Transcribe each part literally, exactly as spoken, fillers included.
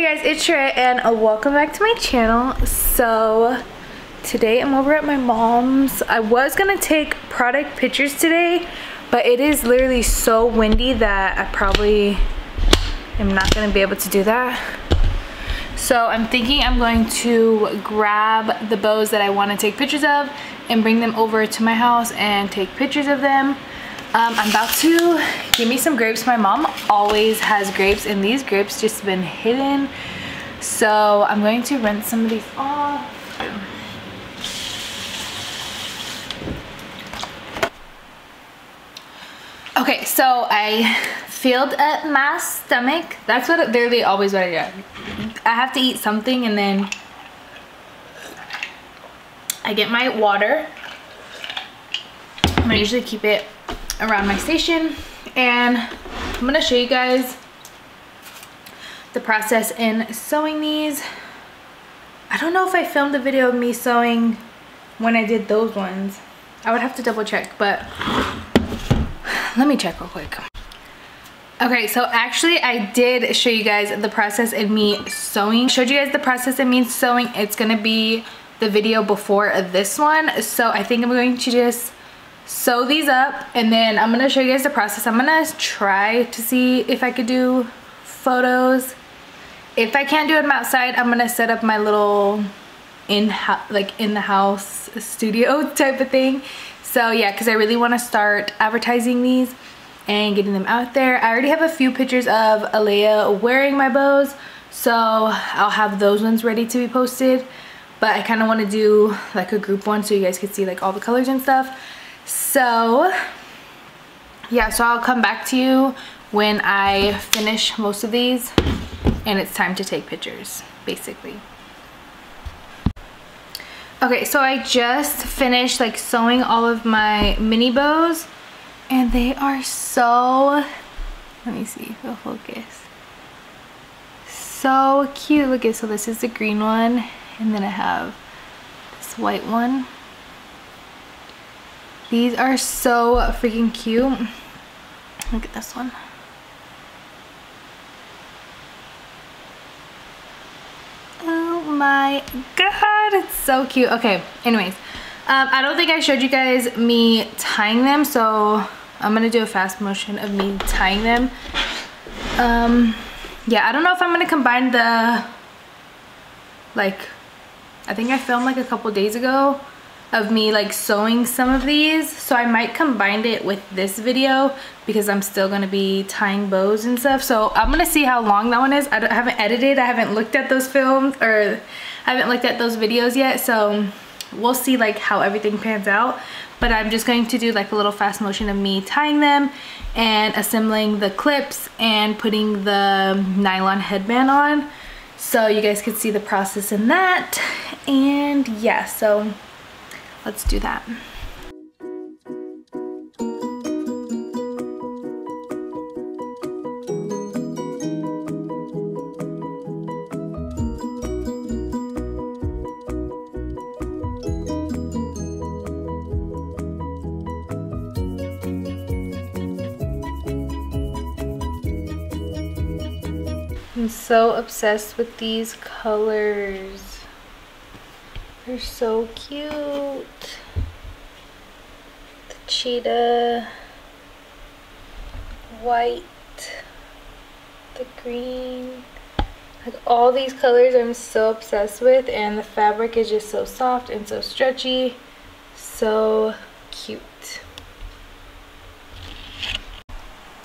Hey guys, it's Sharaea and welcome back to my channel. So today I'm over at my mom's. I was gonna take product pictures today, but it is literally so windy that I probably am not gonna be able to do that. So I'm thinking I'm going to grab the bows that I want to take pictures of and bring them over to my house and take pictures of them. Um, I'm about to give me some grapes. My mom always has grapes and these grapes just been hidden. So I'm going to rinse some of these off. Okay, so I filled up my stomach. That's what literally always what I do. I have to eat something and then I get my water. I'm gonna usually keep it around my station, and I'm gonna show you guys the process in sewing these. I don't know if I filmed a video of me sewing when I did those ones. I would have to double check, but let me check real quick. Okay, so actually I did show you guys the process in me sewing. Showed you guys the process in me sewing. It's gonna be the video before this one. So I think I'm going to just sew these up and then I'm gonna show you guys the process. I'm gonna try to see if I could do photos. If I can't do them outside, I'm gonna set up my little in like in the house studio type of thing. So yeah, because I really want to start advertising these and getting them out there. I already have a few pictures of Aaliyah wearing my bows, so I'll have those ones ready to be posted, but I kind of want to do like a group one so you guys could see like all the colors and stuff. So yeah, so I'll come back to you when I finish most of these and it's time to take pictures basically. Okay, so I just finished like sewing all of my mini bows and they are so, let me see if I'll focus, so cute. Look at, so this is the green one and then I have this white one. These are so freaking cute. Look at this one. Oh my god, it's so cute. Okay, anyways, um, I don't think I showed you guys me tying them, so I'm gonna do a fast motion of me tying them. Um, yeah, I don't know if I'm gonna combine the, like, I think I filmed like a couple days ago of me like sewing some of these, so I might combine it with this video because I'm still gonna be tying bows and stuff. So I'm gonna see how long that one is. I, don't, I haven't edited, I haven't looked at those films or I haven't looked at those videos yet, so we'll see like how everything pans out. But I'm just going to do like a little fast motion of me tying them and assembling the clips and putting the nylon headband on so you guys could see the process in that. And yeah, so let's do that. I'm so obsessed with these colors. They're so cute. The cheetah, white, the green, like all these colors I'm so obsessed with, and the fabric is just so soft and so stretchy. So cute.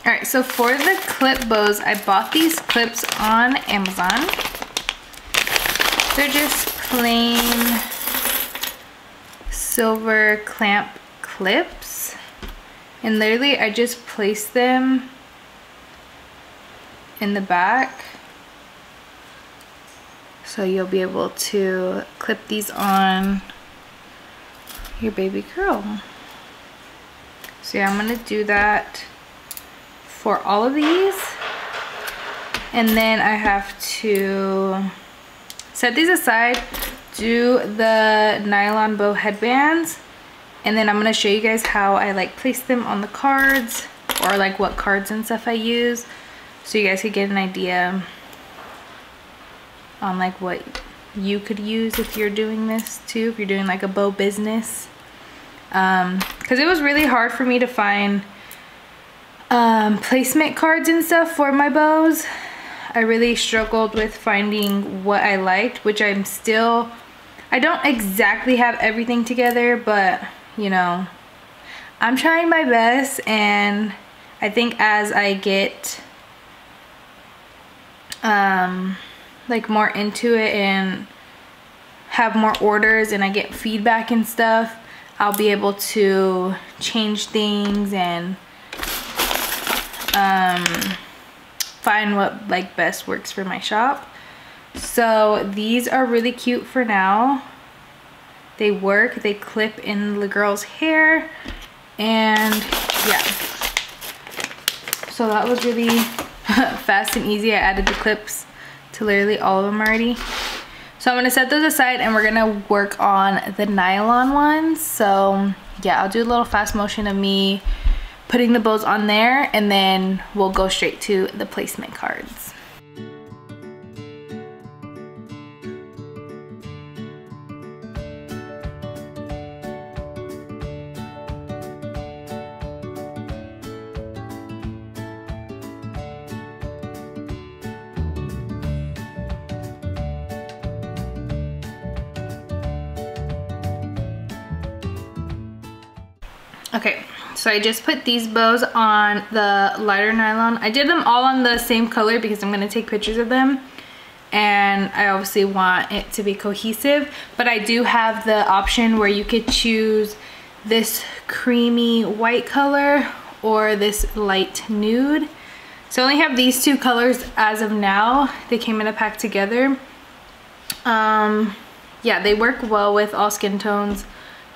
All right, so for the clip bows, I bought these clips on Amazon. They're just plain silver clamp clips, and literally I just placed them in the back so you'll be able to clip these on your baby girl. So yeah, I'm gonna do that for all of these, and then I have to set these aside, do the nylon bow headbands, and then I'm gonna show you guys how I like place them on the cards or like what cards and stuff I use so you guys could get an idea on like what you could use if you're doing this too, if you're doing like a bow business. Um, because it was really hard for me to find um, placement cards and stuff for my bows. I really struggled with finding what I liked, which I'm still, I don't exactly have everything together, but you know, I'm trying my best, and I think as I get um, like more into it and have more orders and I get feedback and stuff, I'll be able to change things and um, find what like best works for my shop. So these are really cute for now. They work, they clip in the girl's hair, and yeah. So that was really fast and easy. I added the clips to literally all of them already. So I'm gonna set those aside and we're gonna work on the nylon ones. So yeah, I'll do a little fast motion of me putting the bows on there, and then we'll go straight to the placement cards. Okay, so I just put these bows on the lighter nylon. I did them all on the same color because I'm gonna take pictures of them, and I obviously want it to be cohesive, but I do have the option where you could choose this creamy white color or this light nude. So I only have these two colors as of now. They came in a pack together. Um, yeah, they work well with all skin tones,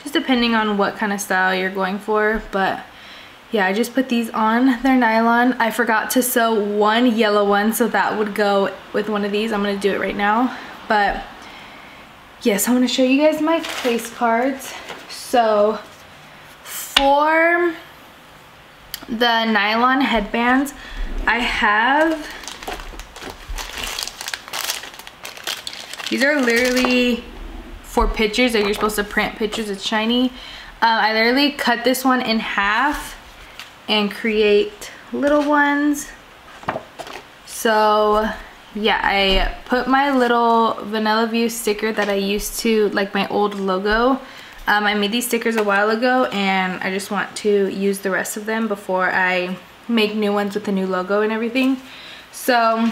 just depending on what kind of style you're going for. But yeah, I just put these on their nylon. I forgot to sew one yellow one, so that would go with one of these. I'm gonna do it right now. But yes, I'm gonna show you guys my place cards. So for the nylon headbands, I have, these are literally for pictures, that you're supposed to print pictures. It's shiny. uh, I literally cut this one in half and create little ones. So yeah, I put my little Vanilla View sticker that I used to, like my old logo, um, I made these stickers a while ago, and I just want to use the rest of them before I make new ones with the new logo and everything. So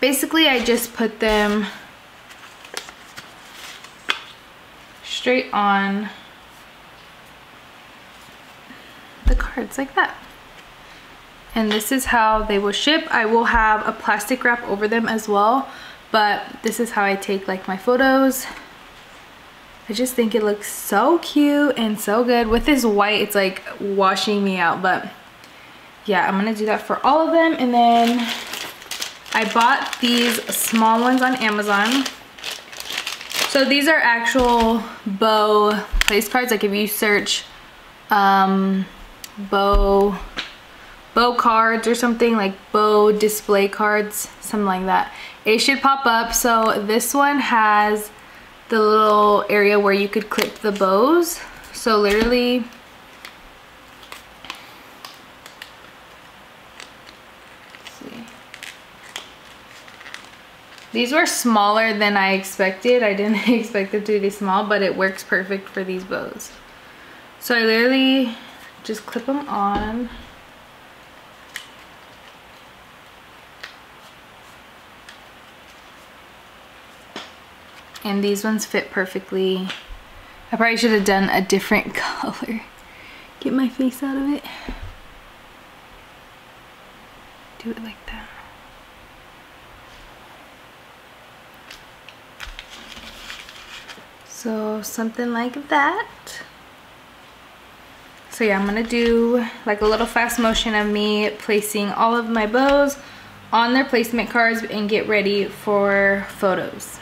basically I just put them straight on the cards like that, and this is how they will ship. I will have a plastic wrap over them as well, but this is how I take like my photos. I just think it looks so cute and so good with this white. It's like washing me out, but yeah, I'm gonna do that for all of them. And then I bought these small ones on Amazon. So these are actual bow place cards. Like if you search um, bow, bow cards or something, like bow display cards, something like that, it should pop up. So this one has the little area where you could clip the bows. So literally, these were smaller than I expected. I didn't expect it to be small, but it works perfect for these bows. So I literally just clip them on. And these ones fit perfectly. I probably should have done a different color. Get my face out of it. Do it like that. So something like that. So yeah, I'm gonna do like a little fast motion of me placing all of my bows on their placement cards and get ready for photos.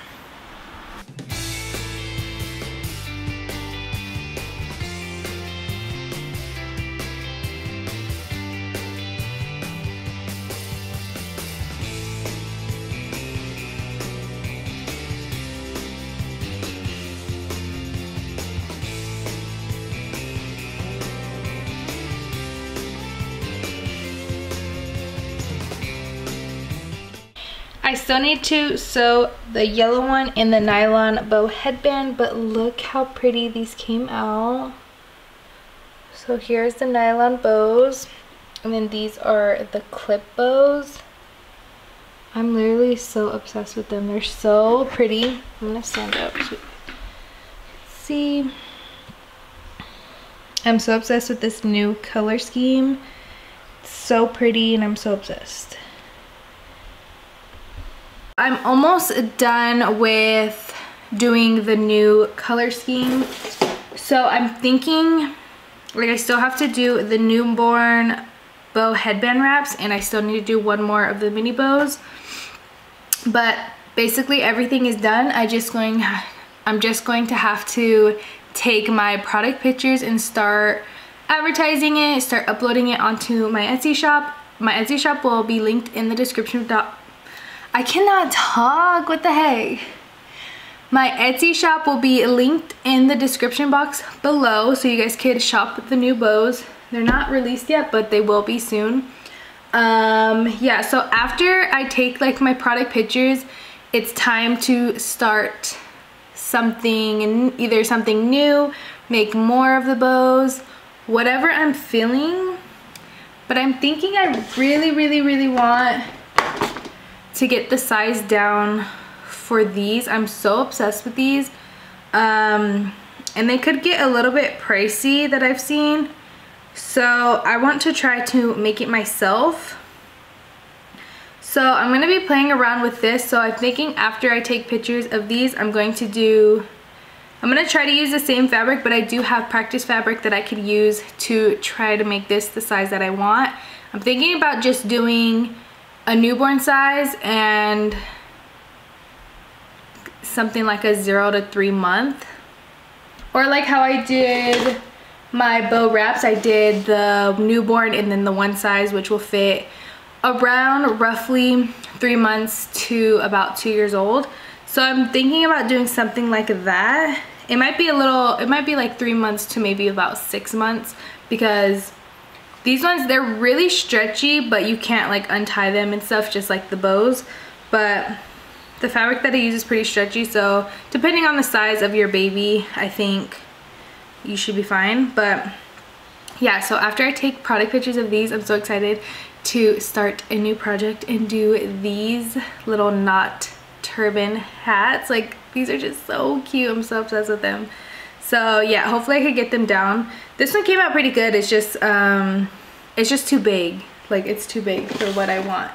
I still need to sew the yellow one in the nylon bow headband, but look how pretty these came out. So here's the nylon bows, and then these are the clip bows. I'm literally so obsessed with them. They're so pretty. I'm gonna stand up so you can see. I'm so obsessed with this new color scheme. It's so pretty and I'm so obsessed. I'm almost done with doing the new color scheme. So I'm thinking, like, I still have to do the newborn bow headband wraps, and I still need to do one more of the mini bows. But basically everything is done. I just going, I'm just going to have to take my product pictures and start advertising it, start uploading it onto my Etsy shop. My Etsy shop will be linked in the description. I cannot talk, what the heck? My Etsy shop will be linked in the description box below, so you guys could shop the new bows. They're not released yet, but they will be soon. Um, yeah, so after I take like my product pictures, it's time to start something, either something new, make more of the bows, whatever I'm feeling. But I'm thinking I really, really, really want to get the size down for these. I'm so obsessed with these. Um, and they could get a little bit pricey that I've seen. So I want to try to make it myself. So I'm going to be playing around with this. So I'm thinking after I take pictures of these, I'm going to do, I'm going to try to use the same fabric, but I do have practice fabric that I could use to try to make this the size that I want. I'm thinking about just doing a newborn size and something like a zero to three month. Or like how I did my bow wraps, I did the newborn and then the one size, which will fit around roughly three months to about two years old. So I'm thinking about doing something like that. It might be a little, it might be like three months to maybe about six months because these ones, they're really stretchy, but you can't like untie them and stuff, just like the bows. But the fabric that I use is pretty stretchy. So depending on the size of your baby, I think you should be fine. But yeah, so after I take product pictures of these, I'm so excited to start a new project and do these little knot turban hats. Like, these are just so cute. I'm so obsessed with them. So yeah, hopefully I could get them down. This one came out pretty good. It's just um it's just too big. Like, it's too big for what I want.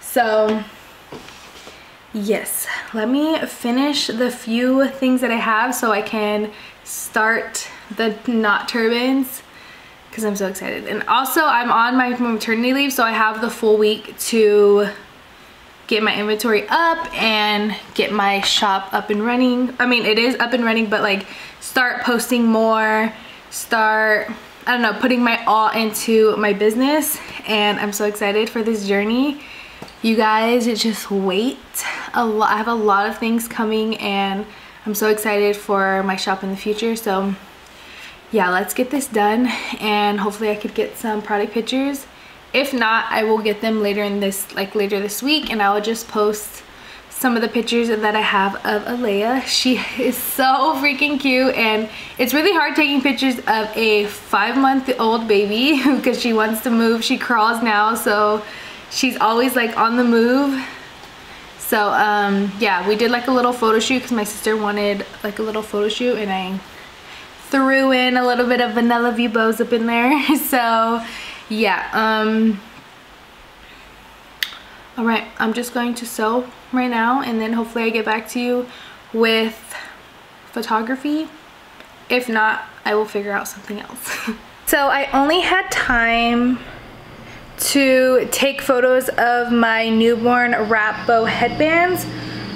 So yes, let me finish the few things that I have so I can start the knot turbans because I'm so excited. And also I'm on my maternity leave, so I have the full week to get my inventory up and get my shop up and running. I mean, it is up and running, but like start posting more, start, I don't know, putting my all into my business. And I'm so excited for this journey. You guys, just wait. A lot, I have a lot of things coming and I'm so excited for my shop in the future. So yeah, let's get this done and hopefully I could get some product pictures. If not, I will get them later in this, like later this week, and I will just post some of the pictures that I have of Aaliyah. She is so freaking cute, and it's really hard taking pictures of a five-month-old baby because she wants to move. She crawls now, so she's always like on the move. So um yeah, we did like a little photo shoot because my sister wanted like a little photo shoot, and I threw in a little bit of Vanilla View bows up in there. So yeah, um all right, I'm just going to sew right now, and then hopefully I get back to you with photography. If not, I will figure out something else. So I only had time to take photos of my newborn wrap bow headbands.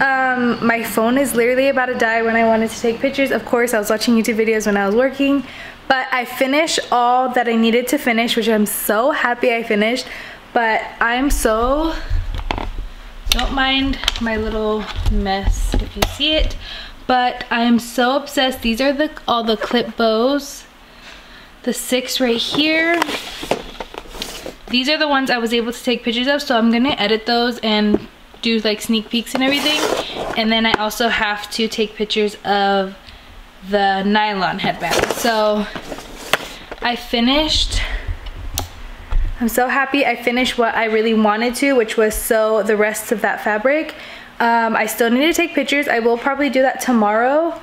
Um, my phone is literally about to die when I wanted to take pictures. Of course, I was watching YouTube videos when I was working, but I finished all that I needed to finish, which I'm so happy I finished. But I'm so, don't mind my little mess if you see it, but I am so obsessed. These are the all the clip bows, the six right here. These are the ones I was able to take pictures of, so I'm gonna edit those and do like sneak peeks and everything. And then I also have to take pictures of the nylon headband. So I finished, I'm so happy I finished what I really wanted to, which was sew the rest of that fabric. Um, I still need to take pictures. I will probably do that tomorrow.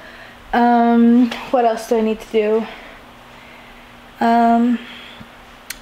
Um, what else do I need to do? Um,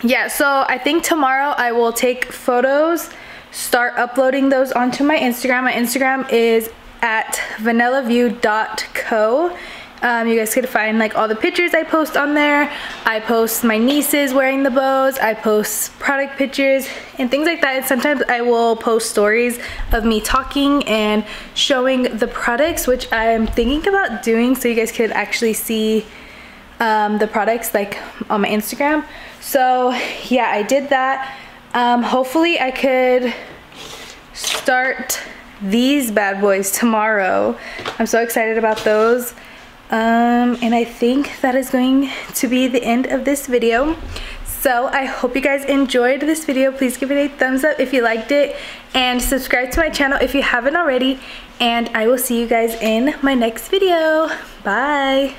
yeah, so I think tomorrow I will take photos, start uploading those onto my Instagram. My Instagram is at vanilla view dot co. Um, you guys could find like all the pictures I post on there. I post my nieces wearing the bows. I post product pictures and things like that. And sometimes I will post stories of me talking and showing the products, which I'm thinking about doing, so you guys could actually see um, the products like on my Instagram. So yeah, I did that. Um, hopefully I could start these bad boys tomorrow. I'm so excited about those. Um, and I think that is going to be the end of this video. So I hope you guys enjoyed this video. Please give it a thumbs up if you liked it, and subscribe to my channel if you haven't already. And I will see you guys in my next video. Bye.